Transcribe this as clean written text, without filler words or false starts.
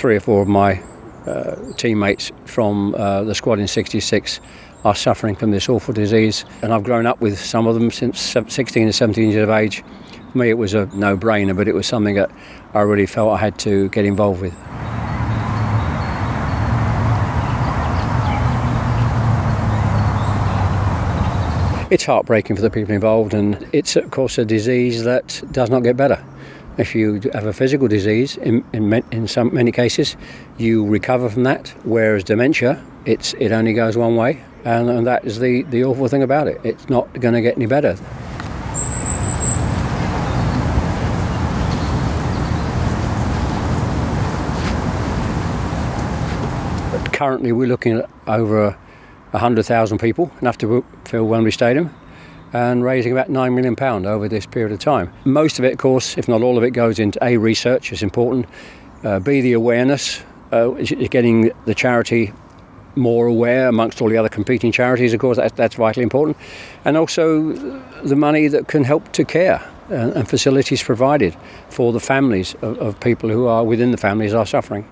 three or four of my teammates from the squad in '66 are suffering from this awful disease, and I've grown up with some of them since 16 or 17 years of age. For me it was a no-brainer, but it was something that I really felt I had to get involved with. It's heartbreaking for the people involved, and it's of course a disease that does not get better. If you have a physical disease, in many cases, you recover from that, whereas dementia, it only goes one way, and that is the awful thing about it. It's not going to get any better. But currently we're looking at over 100,000 people, enough to fill Wembley Stadium, and raising about £9 million over this period of time. Most of it, of course, if not all of it, goes into A, research, it's important, B, the awareness, getting the charity more aware amongst all the other competing charities, of course, that's vitally important, and also the money that can help to care and facilities provided for the families of people who are within the families are suffering.